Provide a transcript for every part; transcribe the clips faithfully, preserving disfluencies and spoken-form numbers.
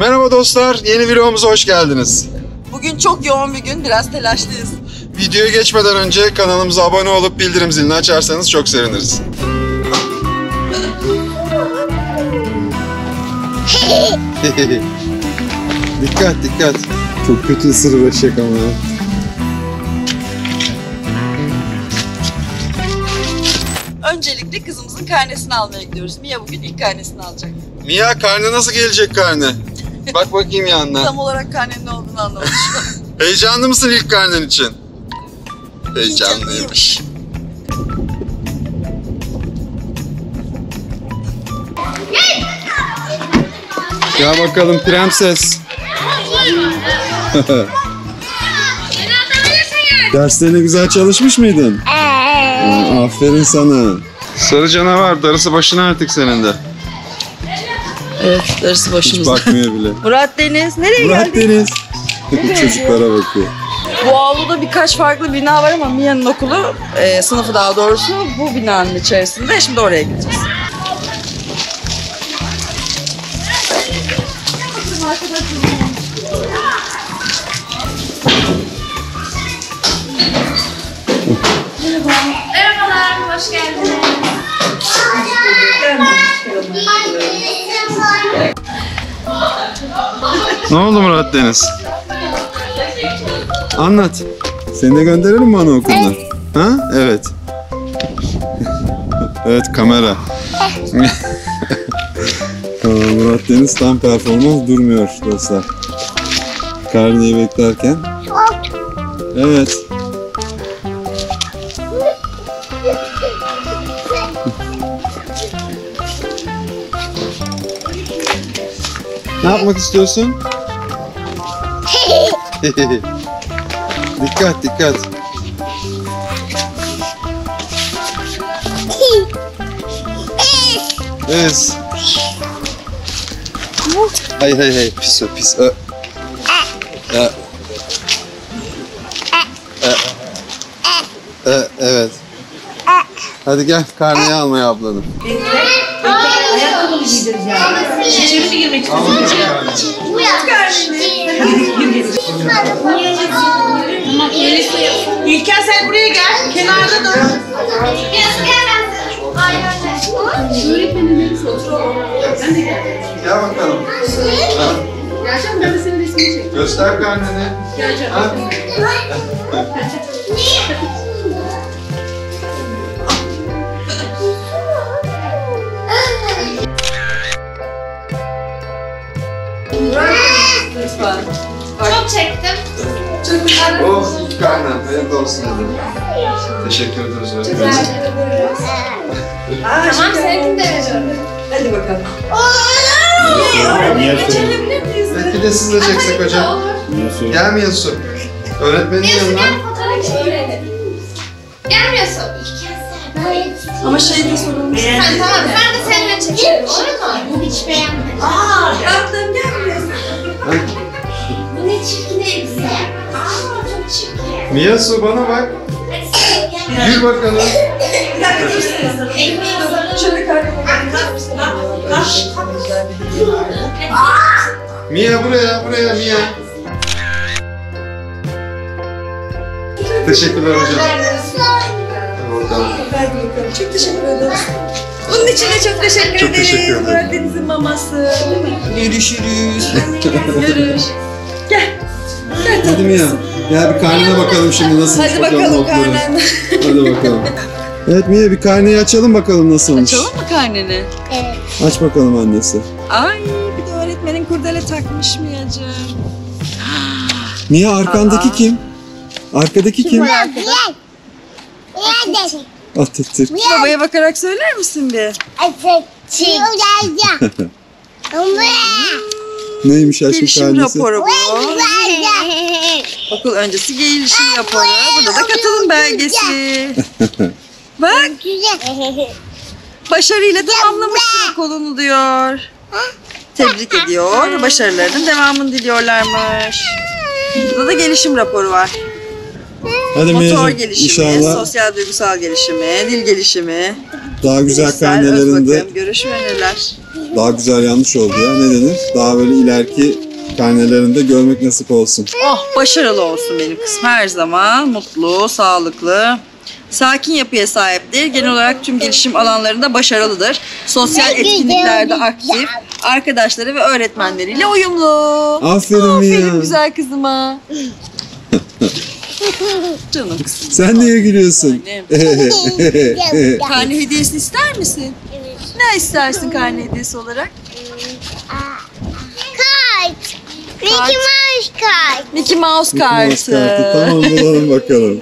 Merhaba dostlar, yeni videomuza hoş geldiniz. Bugün çok yoğun bir gün, biraz telaşlıyız. Videoya geçmeden önce kanalımıza abone olup bildirim zilini açarsanız çok seviniriz. Dikkat dikkat. Çok kötü ısırılacak ama. Öncelikle kızımızın karnesini almaya gidiyoruz. Mia bugün ilk karnesini alacak. Mia karne nasıl gelecek karne? Bak bakayım yanına. Tam olarak karnenin ne olduğunu anlamadım. Heyecanlı mısın ilk karnen için? Heyecanlıymış. Ya bakalım prenses. Derslerine güzel çalışmış mıydın? Aa, aferin sana. Sarı canavar, darısı başına artık senin de. Evet, darısı başımızda. Hiç bakmıyor bile. Murat Deniz, nereye Murat geldin? Murat Deniz. Çocuklara bakıyor. Bu avluda birkaç farklı bina var ama Mia'nın okulu, e, sınıfı daha doğrusu bu binanın içerisinde. Şimdi oraya gideceğiz. Merhabalar, hoş geldiniz. Ne oldu Murat Deniz? Anlat. Seni de gönderelim mi anaokuluna? Ha? Evet. Evet, kamera. Murat Deniz tam performans durmuyor dostlar. Karneyi beklerken. Evet. Ne yapmak istiyorsun? Dikkat dikkat. Evet. Hay hay hay, pis o pis o. Evet. Hadi gel karneyi almaya ablanım. Ayakkabı giydireceğim. İçeri girmek istiyorsun. Uyan. İlker sen buraya gel. Kenarda dur. Öğretmenim ben de gel. Gel bakalım. Gerçekten ben de senin resmini çektim. Göster karneni. Gerçekten. Çok çektim. Çok güzel. Oh, ilk karnem. Hayırlı olsun dedim. Teşekkür ederiz. Çok güzel. Tamam, sevdim de veriyorum. Hadi bakalım. Oraya geçebilir miyiz? Bir de siz de çeksek hocam. Gel Miyasu. Öğretmenin yanına. Gel fotoğraf çekelim. Gel Miyasu. Ama şey de sorun. Tamam, ben de seninle çekeyim. Olur mu? Hiç beğenmedim. Aa, yaptım. Gel Miyasu. Bu ne çirkin elbise. Aa, çok çirkin. Miyasu bana bak. Gül bakalım. Bir dakika dursunuz. Ekmeği hazırlayalım. Şöyle karnım olur. Mia buraya, buraya Mia. Teşekkürler hocam. Çok teşekkür ederiz. Bunun için de çok teşekkür ederiz. Çok teşekkür ederiz. Murat Deniz'in maması. Görüşürüz. Görüş. Gel. Gel. Hadi Mia. Ya bir karnına bakalım şimdi nasıl. Hadi bakalım karnına. Hadi bakalım. Evet Mia, bir karneyi açalım bakalım nasılmış. Açalım mı karneni? Evet. Aç bakalım annesi. Ay, bir de öğretmenin kurdele takmış Mia'cığım. Mia, arkandaki Aa. kim? Arkadaki kim? Kim arkada? Nerede? Atatürk. Babaya bakarak söyler misin bir? Atatürk. Neymiş aşkım karnesi? Gelişim raporu bu. Okul öncesi gelişim raporu. Burada da katılım belgesi. Bak. Başarıyla tamamlamışsın okulunu diyor. Tebrik ediyor. Başarılarının devamını diliyorlarmış. Burada da gelişim raporu var. Hadi Motor mevcut. gelişimi, İnşallah. sosyal duygusal gelişimi, dil gelişimi. Daha güzel karnelerinde. Görüş ve öneriler. Daha güzel yanlış oldu ya. Ne denir? Daha böyle ileriki karnelerinde görmek nasip olsun. Oh, başarılı olsun benim kızım. Her zaman mutlu, sağlıklı, sakin yapıya sahiptir. Genel olarak tüm gelişim alanlarında başarılıdır. Sosyal etkinliklerde aktif, arkadaşları ve öğretmenleriyle uyumlu. Aferin, Aferin ya. Güzel kızıma. Canım kızım. Sen niye gülüyorsun? Karne hediyesini ister misin? Evet. Ne istersin karne hediyesi olarak? Kart. Mickey Mouse kart. Mickey Mouse kartı. Tamam, bulalım bakalım.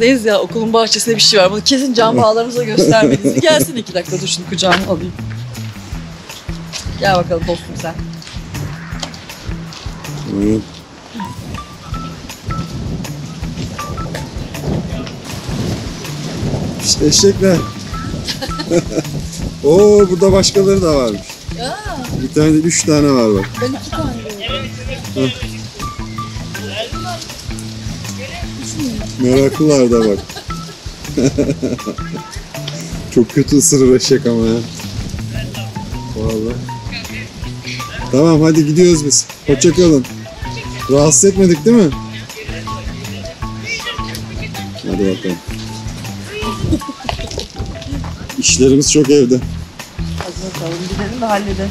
Deniz ya, okulun bahçesinde bir şey var. Bunu kesin can bağlarımıza göstermeliyiz. Gelsin iki dakika, dur şunu kucağıma alayım. Gel bakalım dostum sen. Evet. İşte eşekler. Oo, burada başkaları da varmış. Ya. Bir tane de üç tane var bak. Ben iki tane var. Meraklılar da bak. Çok kötü ısırır eşek ama ya. Vallahi. Tamam, hadi gidiyoruz biz. Hoşçakalın. Rahatsız etmedik değil mi? Hadi bakalım. İşlerimiz çok evde. Hadi bakalım, gidelim de halledelim.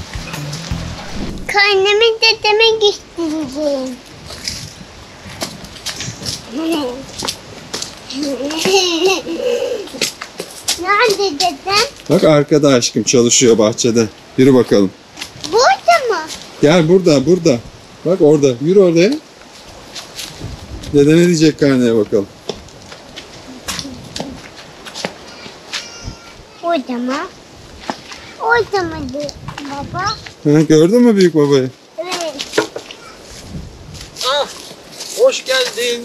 Karnemi dedeme göstereceğim. Nerede dedem? Bak arkada aşkım, çalışıyor bahçede. Yürü bakalım. Burada mı? Gel burada, burada. Bak orada, yürü oraya. Dede ne diyecek karneye bakalım. Orada mı? Orada mı baba? Ha, gördün mü büyük babayı? Evet. Ah, hoş geldin.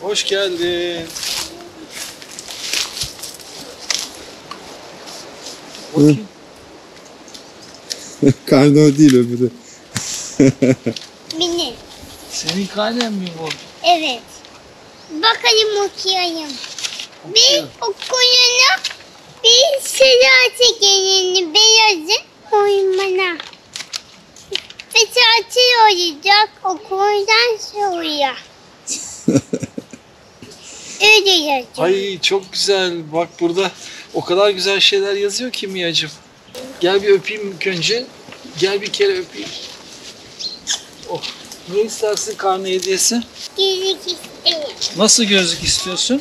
Hoş geldin. Karne o değil öbürü. Benim. Senin karnen mi bu? Evet. Bakalım okuyayım. Bir okuyana, bir sırası geleni beyazın oymana. Ve tatil olacak okuldan soruya. Öyle yazıyor. Ay çok güzel. Bak burada o kadar güzel şeyler yazıyor ki Mia'cığım. Gel bir öpeyim önce. Gel bir kere öpeyim. Oh. Ne istersin karne hediyesi? Gözlük istiyorum. Nasıl gözlük istiyorsun?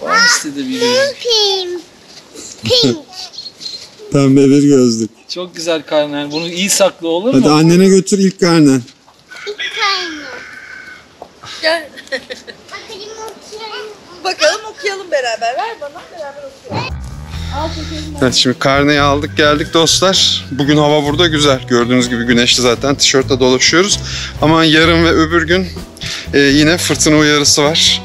Var mı istediğin bir gözlük? Pink. Pink. Pembe bir gözlük. Çok güzel karnen. Bunu iyi sakla, olur mu? Hadi annene götür ilk karnen. İlk karnen. Gel. Bakalım okuyalım beraber. Ver bana, beraber okuyalım. Evet, şimdi karneyi aldık geldik dostlar. Bugün hava burada güzel. Gördüğünüz gibi güneşli zaten. Tişörtle dolaşıyoruz. Ama yarın ve öbür gün e, yine fırtına uyarısı var.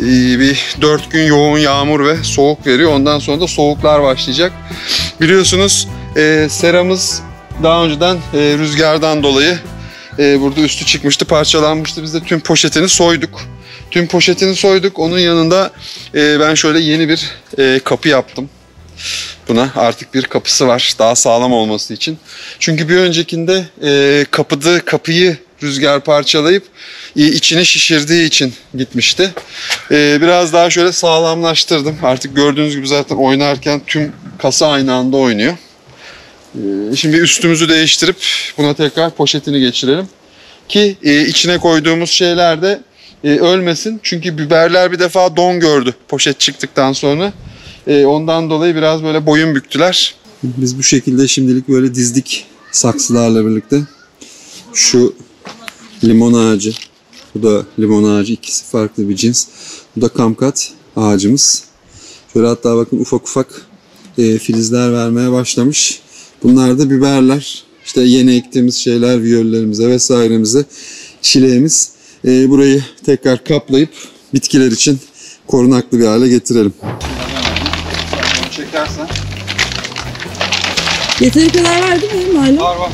E, bir dört gün yoğun yağmur ve soğuk veriyor. Ondan sonra da soğuklar başlayacak. Biliyorsunuz e, seramız daha önceden e, rüzgardan dolayı e, burada üstü çıkmıştı, parçalanmıştı. Biz de tüm poşetini soyduk. Tüm poşetini soyduk. Onun yanında e, ben şöyle yeni bir e, kapı yaptım. Buna artık bir kapısı var. Daha sağlam olması için. Çünkü bir öncekinde e, kapıdı, kapıyı rüzgar parçalayıp e, içini şişirdiği için gitmişti. E, biraz daha şöyle sağlamlaştırdım. Artık gördüğünüz gibi zaten oynarken tüm kasa aynı anda oynuyor. E, şimdi üstümüzü değiştirip buna tekrar poşetini geçirelim. Ki e, içine koyduğumuz şeyler de Ee, ölmesin. Çünkü biberler bir defa don gördü poşet çıktıktan sonra. Ee, ondan dolayı biraz böyle boyun büktüler. Biz bu şekilde şimdilik böyle dizdik saksılarla birlikte. Şu limon ağacı. Bu da limon ağacı. İkisi farklı bir cins. Bu da kamkat ağacımız. Şöyle hatta bakın ufak ufak e, filizler vermeye başlamış. Bunlar da biberler. İşte yeni ektiğimiz şeyler, viyollerimize vesairemize, çileğimiz. Burayı tekrar kaplayıp bitkiler için korunaklı bir hale getirelim. Çekersen. Yeteri kadar var değil mi malum? Var var.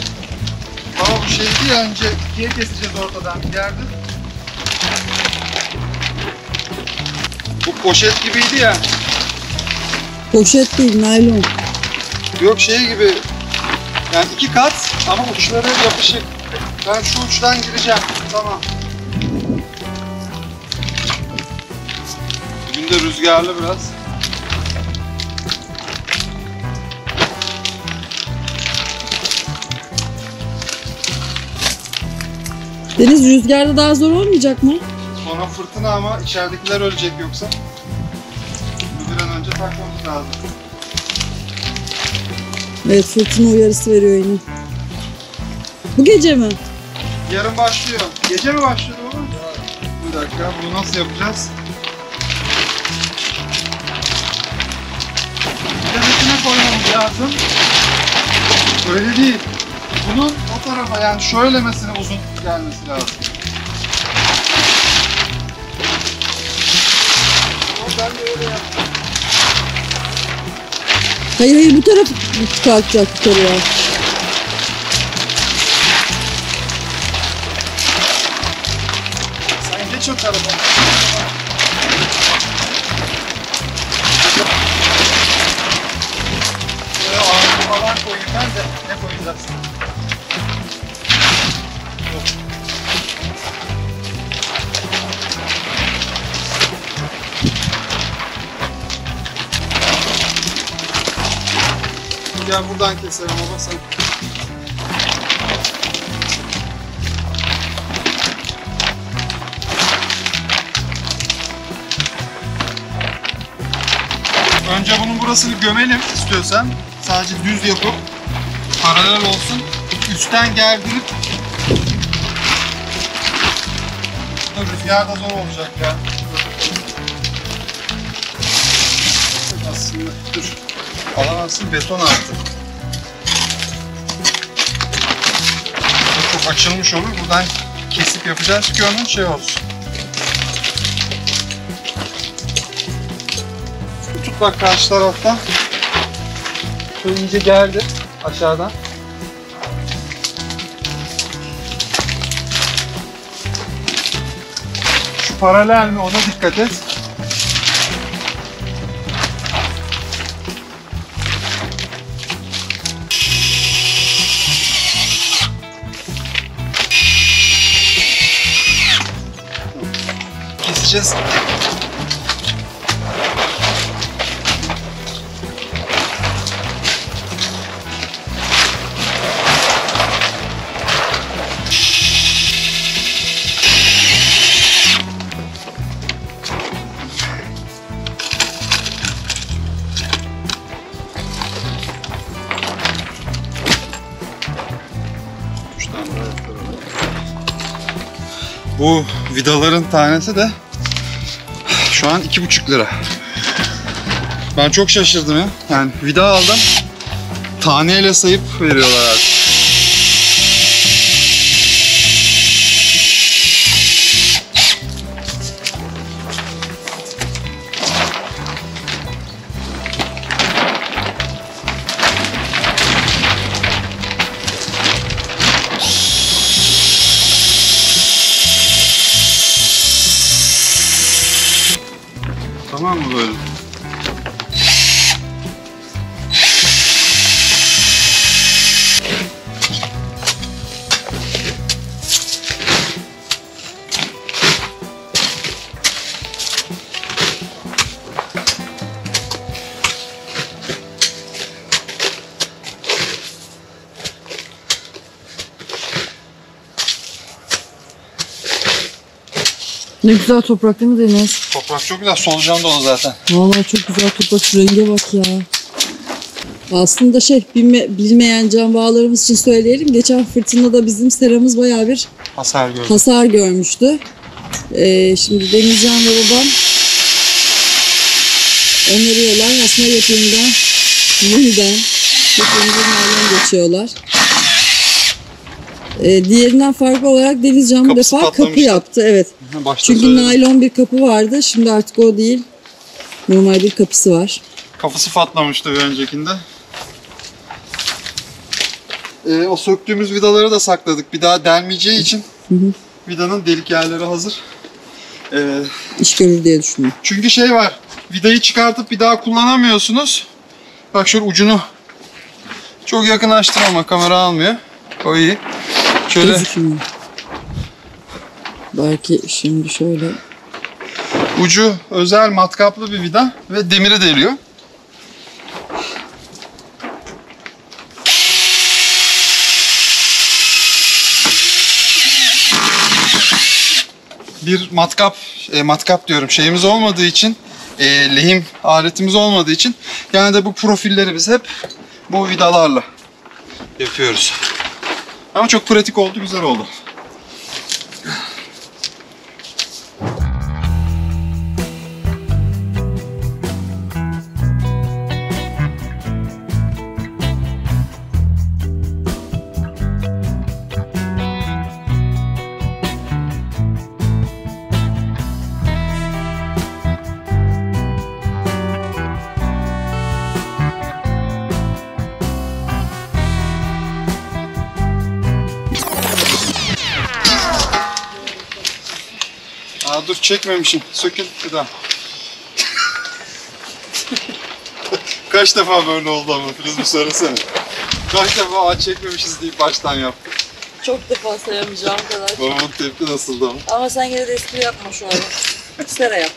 Ama bu şeydi ya, önce ikiye keseceğiz ortadan bir yerde. Bu poşet gibiydi ya. Poşet değil, naylon. Yok şey gibi, Yani iki kat ama uçları yapışık. Ben şu uçtan gireceğim. Tamam. Bugün de rüzgarlı biraz. Deniz, rüzgarda daha zor olmayacak mı? Sonra fırtına ama içeridekiler ölecek yoksa. Bir an önce takmamız lazım. Evet, fırtına uyarısı veriyor yine. Bu gece mi? Yarın başlıyor. Gece mi başlıyor oğlum? Bir dakika, bunu nasıl yapacağız? Devletine koymamız lazım. Öyle değil. Bunun o tarafa, yani şöylemesine uzun gelmesi lazım. Ben de öyle yaptım. Hayır hayır, bu taraf kalkacak, bu tarafa. Sen geç o tarafa. Böyle ağzı falan koyayım ben de, ne koyacaksın? Gel buradan keselim ama sen. Önce bunun burasını gömelim istiyorsan. Sadece düz yapıp paralel olsun. Üstten gerdirip. Rüzgar da zor olacak ya. Aslında dur. Alamazsın, beton artık. Çok açılmış olur. Buradan kesip yapacağız ki onun şey olsun. Tut bak karşı taraftan. Şöyle iyice gerdi aşağıdan. Şu paralel mi, ona dikkat et. Just... Bu vidaların tanesi de şu an iki buçuk lira. Ben çok şaşırdım ya. Yani vida aldım. Taneyle sayıp veriyorlar artık. Tamam mı böyle? Ne güzel toprak değil mi Deniz? Toprak çok güzel, solucan dolu zaten. Vallahi çok güzel toprak, şu renge bak ya. Aslında şey, bilme, bilmeyen can bağlarımız için söyleyelim. Geçen fırtınada bizim seramız bayağı bir hasar, gördüm. hasar görmüştü. Ee, şimdi Denizcan ve babam öneriyorlar. Aslında yapımdan, yeniden yapımdan yerden geçiyorlar. Ee, diğerinden farklı olarak Denizcan bu defa kapı yaptı. Evet. Başta çünkü söyledim. Naylon bir kapı vardı. Şimdi artık o değil. Normal bir kapısı var. Kafası patlamıştı bir öncekinde. Ee, o söktüğümüz vidaları da sakladık. Bir daha delmeyeceği için hı hı. Vidanın delik yerleri hazır. Ee, İş görür diye düşünüyorum. Çünkü şey var. Vidayı çıkartıp bir daha kullanamıyorsunuz. Bak şöyle ucunu Çok yakınlaştım ama kamera almıyor. O iyi. Şöyle... Gözükmüyor. Belki şimdi şöyle... Ucu özel matkaplı bir vida ve demiri deliyor. Bir matkap, e, matkap diyorum şeyimiz olmadığı için, e, lehim aletimiz olmadığı için yani de bu profilleri biz hep bu vidalarla yapıyoruz. Ama çok pratik oldu, güzel oldu. Dur çekmemişim. Sökül bir daha. Kaç defa böyle oldu ama Filiz, bir söylesene. Kaç defa aç çekmemişiz deyip baştan yaptık. Çok defa sayamayacağım kadar. Babamın tepki nasıldı ama? Ama sen yine de espri yapma şu an. Sera yap.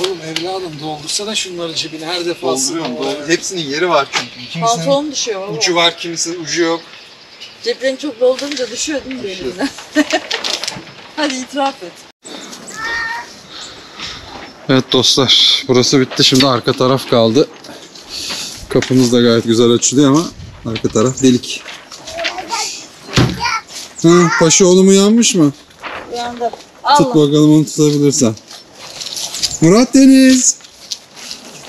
Oğlum evladım doldursana şunları cebine her defasında. Dolduruyorum. Doldur. Hepsinin yeri var çünkü. Pantolon düşüyor. Ucu var, kimisinin ucu yok. Ceplerini çok doldurunca düşüyor değil mi elinden? Hadi itiraf et. Evet dostlar, burası bitti. Şimdi arka taraf kaldı. Kapımız da gayet güzel açılıyor ama arka taraf delik. Hı, paşa oğlum uyanmış mı? Uyandı. Allah. Tut bakalım, onu tutabilirsen. Murat Deniz.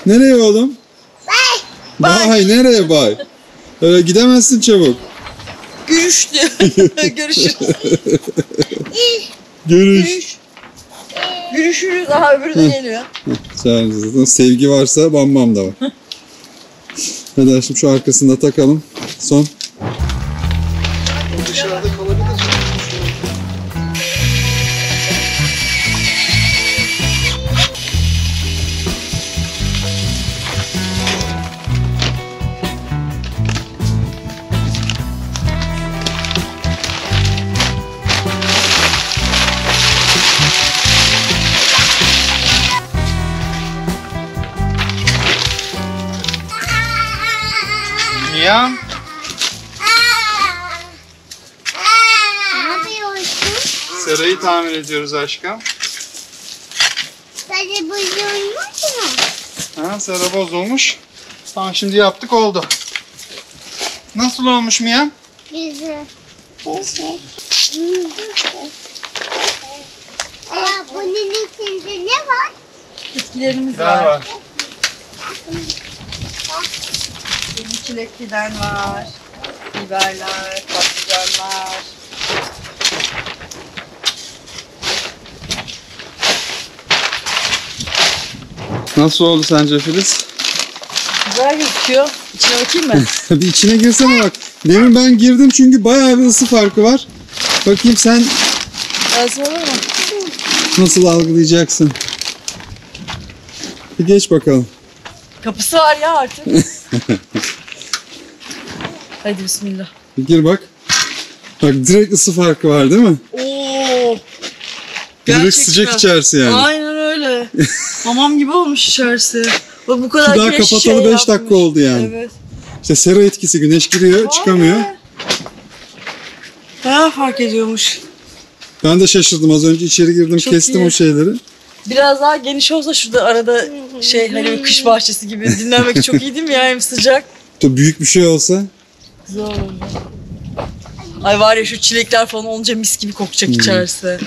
Nereye oğlum? Bay. Bay, bay. Nereye bay? Öyle gidemezsin çabuk. Görüştü. Görüşürüz. Görüş. Görüş. Görüşürüz. Aha öbürü de geliyor. Zaten sevgi varsa bam bam da var. Hadi aşkım şu arkasında takalım. Son. Dışarıda kalabilir. Ya. Ne yapıyorsun? Serayı tamir ediyoruz aşkım. Sera bozulmuş mu? Ha, sera bozulmuş. Tamam, şimdi yaptık, oldu. Nasıl olmuş Mia? Güzel. Güzel. Aa, bunun içinde ne var? Bitkilerimiz var. var. Çilek fidan var, biberler, patlıcanlar. Nasıl oldu sence Filiz? Güzel gözüküyor. İçine bakayım mı? Bir içine girsene bak. Demin ben girdim çünkü bayağı bir ısı farkı var. Bakayım sen... Lazım olur mu? Nasıl algılayacaksın? Bir geç bakalım. Kapısı var ya artık. Hadi bismillah. Bir gir bak. Bak direkt ısı farkı var değil mi? Oo. Direkt gerçekten sıcak içerisi yani. Aynen öyle. Hamam gibi olmuş içerisi. Bak bu kadar güneş şey yapmış. Daha kapatalı beş dakika oldu yani. Evet. İşte sera etkisi, güneş giriyor, vay çıkamıyor. Be. Bayağı fark ediyormuş. Ben de şaşırdım az önce, içeri girdim, çok kestim iyi o şeyleri. Biraz daha geniş olsa şurada arada şey hani kış bahçesi gibi dinlenmek çok iyi değil mi ya, hem sıcak. Tabii büyük bir şey olsa. Güzel oldu. Ay var ya şu çilekler falan olunca mis gibi kokacak içerisi. Ya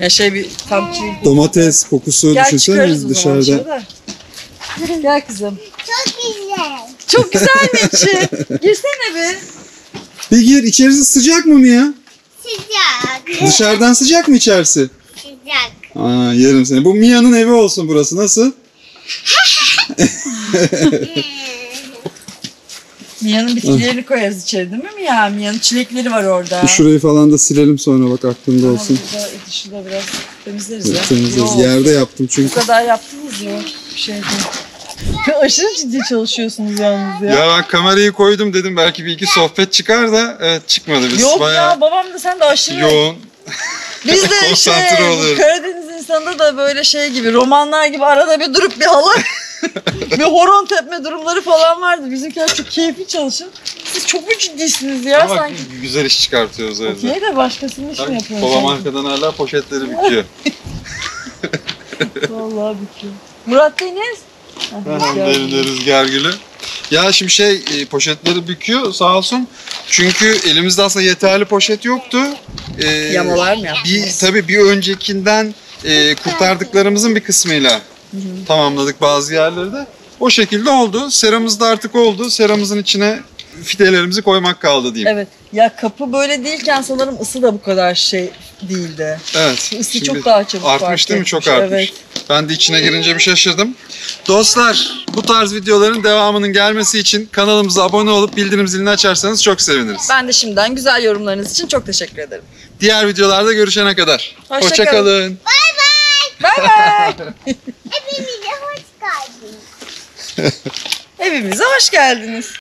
yani şey bir tam çilek. Domates kokusu düşünsene dışarıda. Gel kızım. Çok güzel. Çok güzel mi içi? Girsene bir. Bir gir, içerisi sıcak mı Mia? Sıcak. Dışarıdan sıcak mı içerisi? Sıcak. Aa, yerim seni. Bu Mia'nın evi olsun burası. Nasıl? Mia'nın bitkilerini koyarız içeri değil mi Mia? Mia'nın çilekleri var orada. Şurayı falan da silelim sonra, bak aklında tamam, olsun. Burada, şu da biraz temizleriz ya. Temizleriz. Yerde yaptım çünkü. Bu kadar yaptınız ya. Bir şey değil. Aşırı ciddi çalışıyorsunuz yalnız ya. Ya ben kamerayı koydum dedim belki bir iki sohbet çıkar da evet çıkmadı. Biz yok bayağı... ya babam da sen de aşırı yoğun. Biz de şey Karadeniz insanında da böyle şey gibi romanlar gibi arada bir durup bir halat bir horon tepme durumları falan vardı. Bizimkiler çok keyifli çalışır. Siz çok mu ciddisiniz ya ama sanki? Güzel iş çıkartıyoruz öyle. Okey de başkasının işini yapıyoruz. Polamarka'dan hala poşetleri büküyor. Vallahi büküyor. Murat Deniz. Deniz Rüzgar Gülü. Ya şimdi şey poşetleri büküyor sağ olsun. Çünkü elimizde aslında yeterli poşet yoktu. Ee, Yamalar mı yaptınız? Tabii bir öncekinden e, kurtardıklarımızın bir kısmıyla Hı-hı. tamamladık bazı yerleri de. O şekilde oldu. Seramız da artık oldu. Seramızın içine fidelerimizi koymak kaldı diyeyim. Evet. Ya kapı böyle değilken sanırım ısı da bu kadar şey değildi. Evet. Isı çok daha çabuk artmış fark değil mi? Çok artmış. Evet. Ben de içine girince bir şaşırdım. Dostlar, bu tarz videoların devamının gelmesi için kanalımıza abone olup bildirim zilini açarsanız çok seviniriz. Ben de şimdiden güzel yorumlarınız için çok teşekkür ederim. Diğer videolarda görüşene kadar. Hoşça, hoşça kalın. Bay bay. Bay bay. Evimize hoş geldiniz. Evimize hoş geldiniz.